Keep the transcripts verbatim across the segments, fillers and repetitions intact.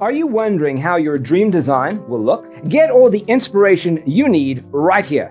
Are you wondering how your dream design will look? Get all the inspiration you need right here.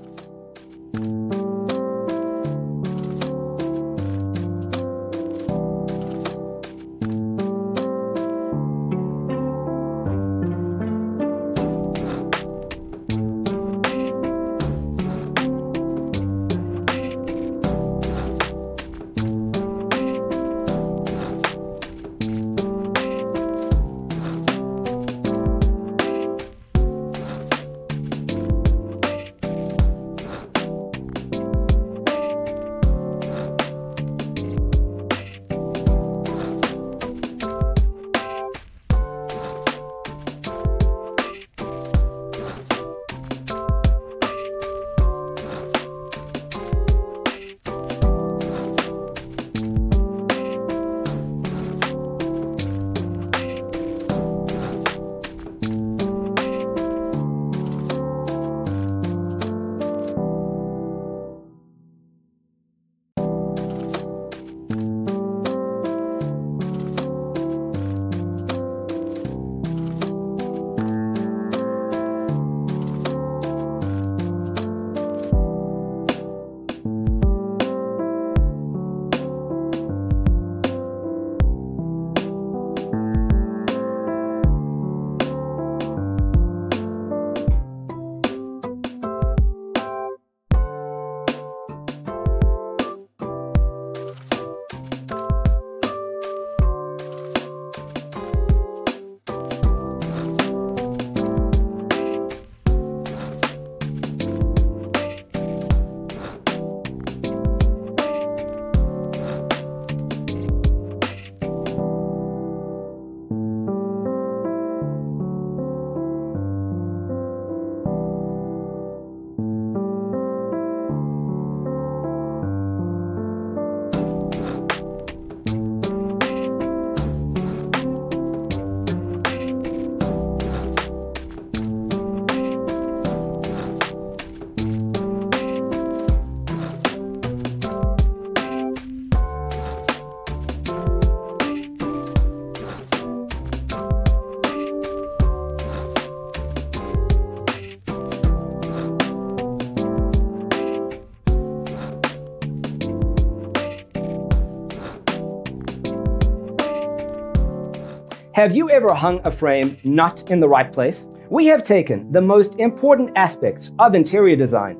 Have you ever hung a frame not in the right place? We have taken the most important aspects of interior design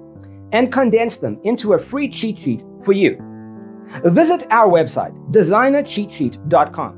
and condensed them into a free cheat sheet for you. Visit our website, designer cheat sheet dot com.